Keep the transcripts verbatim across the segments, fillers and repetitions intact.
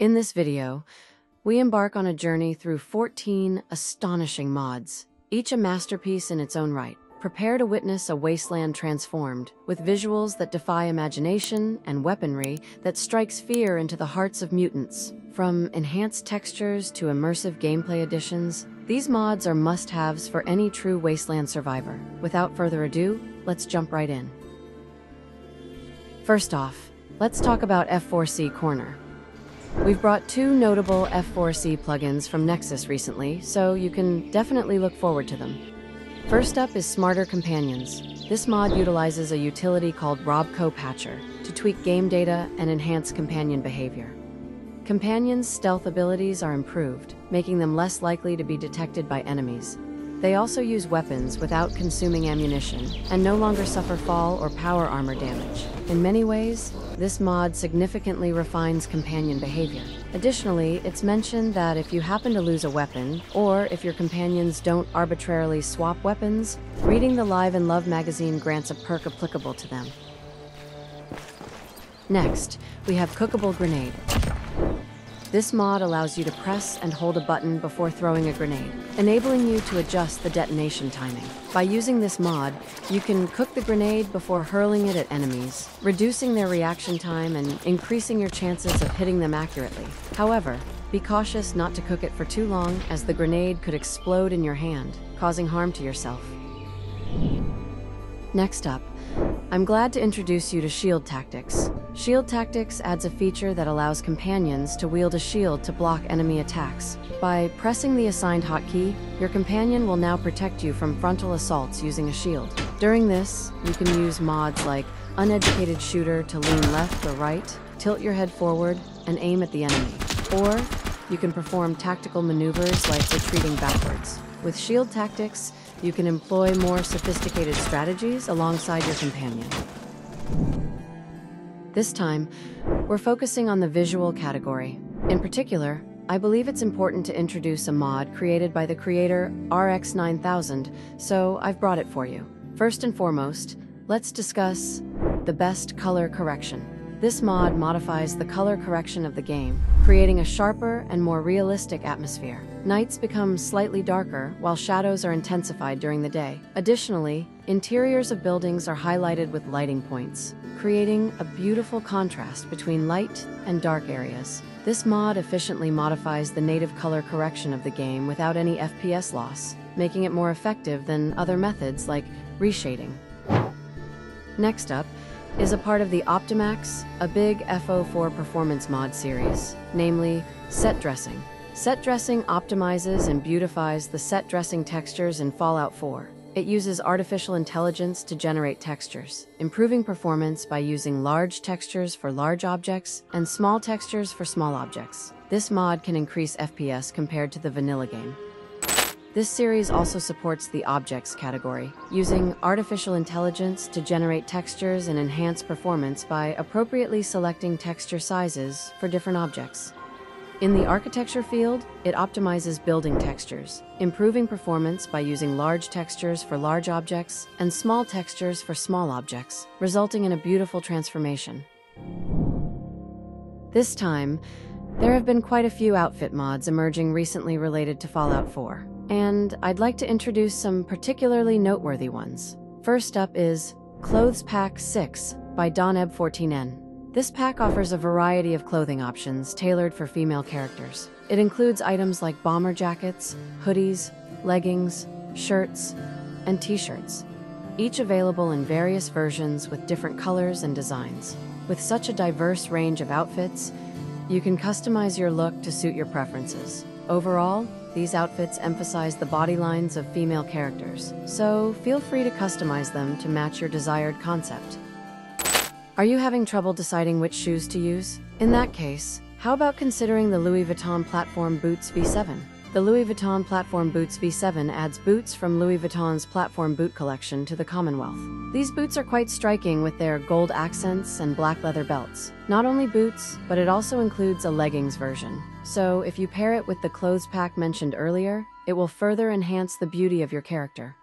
In this video, we embark on a journey through fourteen astonishing mods, each a masterpiece in its own right. Prepare to witness a wasteland transformed, with visuals that defy imagination and weaponry that strikes fear into the hearts of mutants. From enhanced textures to immersive gameplay additions, these mods are must-haves for any true wasteland survivor. Without further ado, let's jump right in. First off, let's talk about F four C Corner. We've brought two notable F four C plugins from Nexus recently, so you can definitely look forward to them. First up is Smarter Companions. This mod utilizes a utility called RobCo Patcher to tweak game data and enhance companion behavior. Companions' stealth abilities are improved, making them less likely to be detected by enemies. They also use weapons without consuming ammunition and no longer suffer fall or power armor damage. In many ways, this mod significantly refines companion behavior. Additionally, it's mentioned that if you happen to lose a weapon, or if your companions don't arbitrarily swap weapons, reading the Live and Love magazine grants a perk applicable to them. Next, we have Cookable Grenade. This mod allows you to press and hold a button before throwing a grenade, enabling you to adjust the detonation timing. By using this mod, you can cook the grenade before hurling it at enemies, reducing their reaction time and increasing your chances of hitting them accurately. However, be cautious not to cook it for too long, as the grenade could explode in your hand, causing harm to yourself. Next up, I'm glad to introduce you to Shield Tactics. Shield Tactics adds a feature that allows companions to wield a shield to block enemy attacks. By pressing the assigned hotkey, your companion will now protect you from frontal assaults using a shield. During this, you can use mods like Uneducated Shooter to lean left or right, tilt your head forward, and aim at the enemy. Or you can perform tactical maneuvers like retreating backwards. With Shield Tactics, you can employ more sophisticated strategies alongside your companion. This time, we're focusing on the visual category. In particular, I believe it's important to introduce a mod created by the creator R X nine thousand, so I've brought it for you. First and foremost, let's discuss the best color correction. This mod modifies the color correction of the game, creating a sharper and more realistic atmosphere. Nights become slightly darker, while shadows are intensified during the day. Additionally, interiors of buildings are highlighted with lighting points, creating a beautiful contrast between light and dark areas. This mod efficiently modifies the native color correction of the game without any F P S loss, making it more effective than other methods like reshading. Next up is a part of the Optimax, a big F O four performance mod series, namely Set Dressing. Set Dressing optimizes and beautifies the set dressing textures in Fallout four. It uses artificial intelligence to generate textures, improving performance by using large textures for large objects and small textures for small objects. This mod can increase F P S compared to the vanilla game. This series also supports the objects category, using artificial intelligence to generate textures and enhance performance by appropriately selecting texture sizes for different objects. In the architecture field, it optimizes building textures, improving performance by using large textures for large objects and small textures for small objects, resulting in a beautiful transformation. This time, there have been quite a few outfit mods emerging recently related to Fallout four, and I'd like to introduce some particularly noteworthy ones. First up is Clothes Pack six by Don E B fourteen N. This pack offers a variety of clothing options tailored for female characters. It includes items like bomber jackets, hoodies, leggings, shirts, and t-shirts, each available in various versions with different colors and designs. With such a diverse range of outfits, you can customize your look to suit your preferences. Overall, these outfits emphasize the body lines of female characters, so feel free to customize them to match your desired concept. Are you having trouble deciding which shoes to use? In that case, how about considering the Louis Vuitton Platform Boots V seven? The Louis Vuitton Platform Boots V seven adds boots from Louis Vuitton's Platform Boot collection to the Commonwealth. These boots are quite striking with their gold accents and black leather belts. Not only boots, but it also includes a leggings version. So if you pair it with the clothes pack mentioned earlier, it will further enhance the beauty of your character.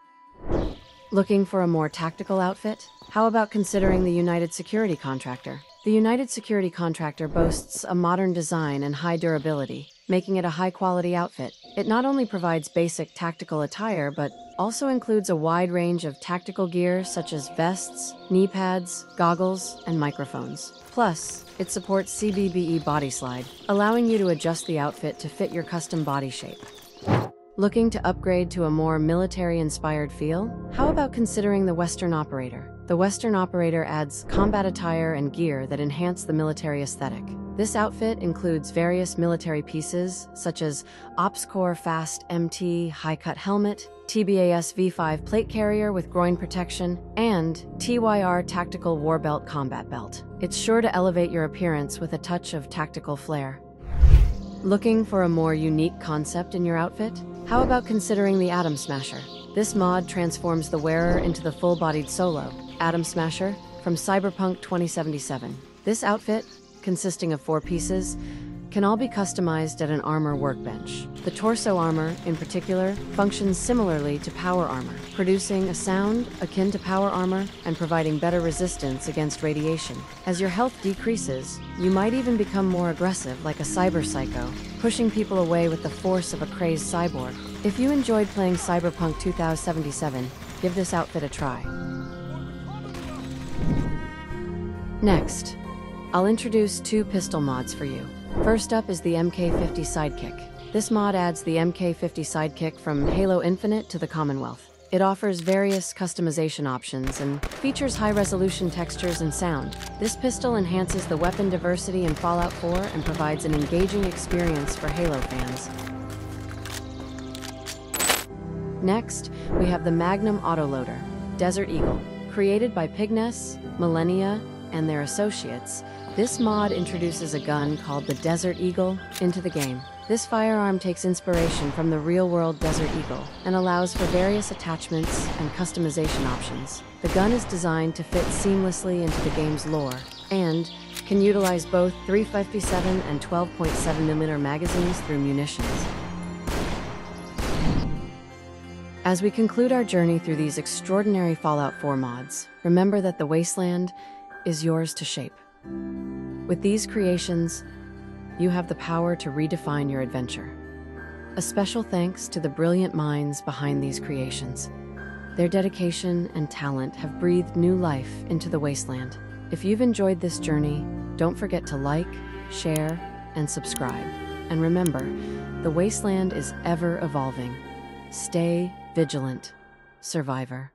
Looking for a more tactical outfit? How about considering the United Security Contractor? The United Security Contractor boasts a modern design and high durability, making it a high-quality outfit. It not only provides basic tactical attire, but also includes a wide range of tactical gear such as vests, knee pads, goggles, and microphones. Plus, it supports C B B E body slide, allowing you to adjust the outfit to fit your custom body shape. Looking to upgrade to a more military-inspired feel? How about considering the Western Operator? The Western Operator adds combat attire and gear that enhance the military aesthetic. This outfit includes various military pieces, such as OpsCore Fast M T High-Cut Helmet, T B A S V five Plate Carrier with groin protection, and T Y R Tactical War Belt Combat Belt. It's sure to elevate your appearance with a touch of tactical flair. Looking for a more unique concept in your outfit? How about considering the Adam Smasher? This mod transforms the wearer into the full-bodied solo, Adam Smasher, from Cyberpunk twenty seventy-seven. This outfit, consisting of four pieces, can all be customized at an armor workbench. The torso armor, in particular, functions similarly to power armor, producing a sound akin to power armor and providing better resistance against radiation. As your health decreases, you might even become more aggressive like a cyber psycho, pushing people away with the force of a crazed cyborg. If you enjoyed playing Cyberpunk twenty seventy-seven, give this outfit a try. Next, I'll introduce two pistol mods for you. First up is the M K fifty Sidekick. This mod adds the M K fifty Sidekick from Halo Infinite to the Commonwealth. It offers various customization options and features high-resolution textures and sound. This pistol enhances the weapon diversity in Fallout four and provides an engaging experience for Halo fans. Next, we have the Magnum Autoloader, Desert Eagle. Created by Pigness, Millennia, and their associates, this mod introduces a gun called the Desert Eagle into the game. This firearm takes inspiration from the real-world Desert Eagle and allows for various attachments and customization options. The gun is designed to fit seamlessly into the game's lore and can utilize both three fifty-seven and twelve point seven millimeter magazines through munitions. As we conclude our journey through these extraordinary Fallout four mods, remember that the wasteland is yours to shape. With these creations, you have the power to redefine your adventure. A special thanks to the brilliant minds behind these creations. Their dedication and talent have breathed new life into the wasteland. If you've enjoyed this journey, don't forget to like, share, and subscribe. And remember, the wasteland is ever evolving. Stay vigilant, Survivor.